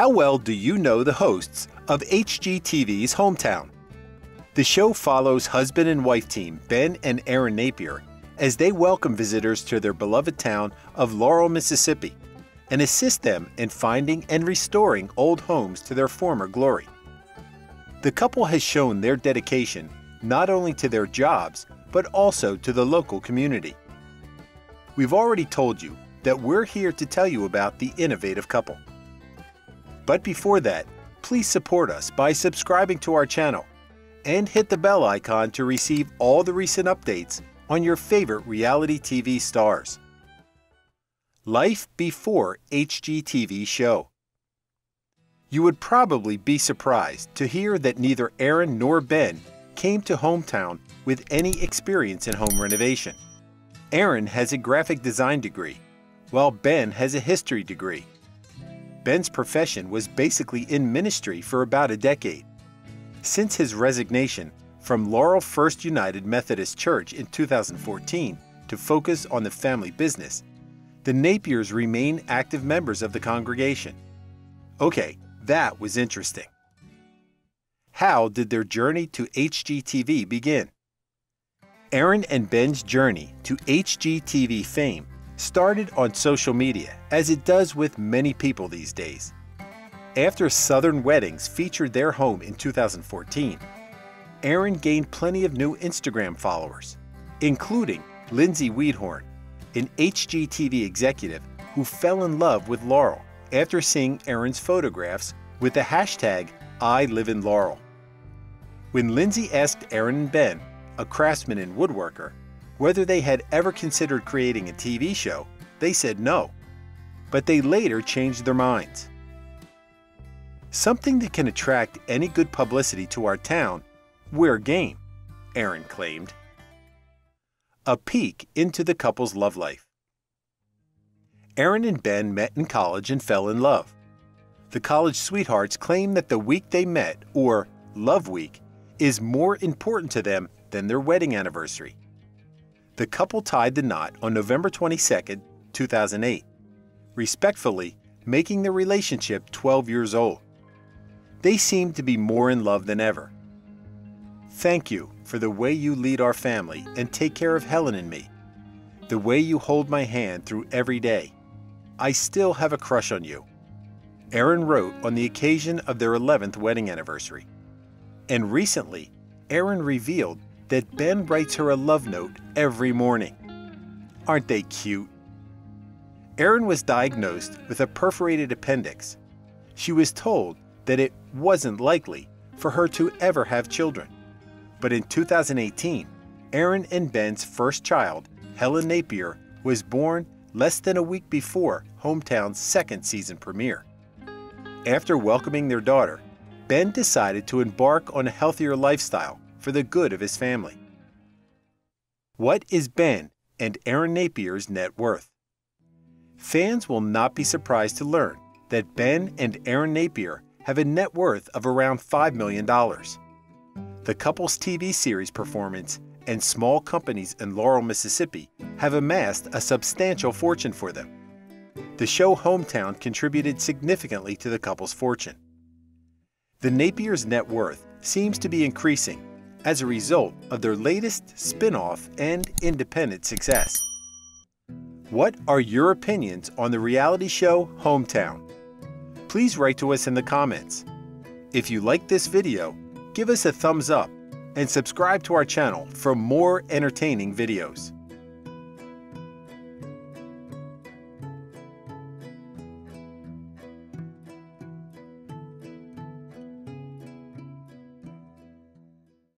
How well do you know the hosts of HGTV's Hometown? The show follows husband and wife team Ben and Erin Napier as they welcome visitors to their beloved town of Laurel, Mississippi, and assist them in finding and restoring old homes to their former glory. The couple has shown their dedication not only to their jobs, but also to the local community. We've already told you that we're here to tell you about the innovative couple. But before that, please support us by subscribing to our channel and hit the bell icon to receive all the recent updates on your favorite reality TV stars. Life before HGTV show. You would probably be surprised to hear that neither Erin nor Ben came to Hometown with any experience in home renovation. Erin has a graphic design degree, while Ben has a history degree. Ben's profession was basically in ministry for about a decade. Since his resignation from Laurel First United Methodist Church in 2014 to focus on the family business, the Napiers remain active members of the congregation. Okay, that was interesting. How did their journey to HGTV begin? Erin and Ben's journey to HGTV fame started on social media, as it does with many people these days. After Southern Weddings featured their home in 2014, Erin gained plenty of new Instagram followers, including Lindsey Weidhorn, an HGTV executive who fell in love with Laurel after seeing Erin's photographs with the hashtag #ILiveInLaurel. When Lindsey asked Erin and Ben, a craftsman and woodworker, whether they had ever considered creating a TV show, they said no, but they later changed their minds. "Something that can attract any good publicity to our town, we're game," Erin claimed. A peek into the couple's love life. Erin and Ben met in college and fell in love. The college sweethearts claim that the week they met, or Love Week, is more important to them than their wedding anniversary. The couple tied the knot on November 22, 2008, respectfully making their relationship 12 years old. They seem to be more in love than ever. "Thank you for the way you lead our family and take care of Helen and me, the way you hold my hand through every day. I still have a crush on you," Erin wrote on the occasion of their 11th wedding anniversary. And recently, Erin revealed that Ben writes her a love note every morning. Aren't they cute? Erin was diagnosed with a perforated appendix. She was told that it wasn't likely for her to ever have children. But in 2018, Erin and Ben's first child, Helen Napier, was born less than a week before Hometown's second season premiere. After welcoming their daughter, Ben decided to embark on a healthier lifestyle for the good of his family. What is Ben and Erin Napier's net worth? Fans will not be surprised to learn that Ben and Erin Napier have a net worth of around $5 million. The couple's TV series performance and small companies in Laurel, Mississippi have amassed a substantial fortune for them. The show Hometown contributed significantly to the couple's fortune. The Napiers' net worth seems to be increasing as a result of their latest spin-off and independent success. What are your opinions on the reality show Hometown? Please write to us in the comments. If you like this video, give us a thumbs up and subscribe to our channel for more entertaining videos.